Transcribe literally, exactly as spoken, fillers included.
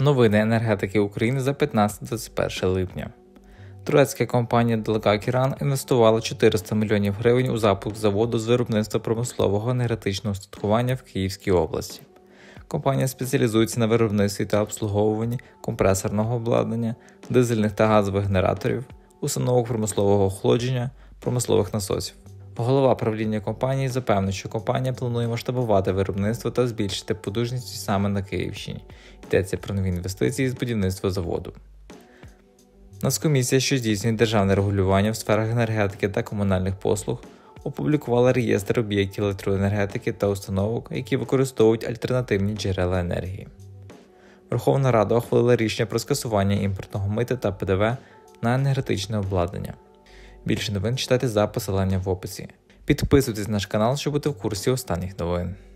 Новини енергетики України за п'ятнадцяте - двадцять перше липня. Турецька компанія Dalgakıran інвестувала чотириста мільйонів гривень у запуск заводу з виробництва промислового енергетичного устаткування в Київській області. Компанія спеціалізується на виробництві та обслуговуванні компресорного обладнання, дизельних та газових генераторів, установок промислового охолодження, промислових насосів. Голова правління компанії запевнив, що компанія планує масштабувати виробництво та збільшити потужність саме на Київщині. Йдеться про нові інвестиції з будівництва заводу. Нацкомісія, що здійснює державне регулювання в сферах енергетики та комунальних послуг, опублікувала реєстр об'єктів електроенергетики та установок, які використовують альтернативні джерела енергії. Верховна Рада ухвалила рішення про скасування імпортного мита та ПДВ на енергетичне обладнання. Більше новин читайте за посиланням в описі. Підписуйтесь на наш канал, щоб бути в курсі останніх новин.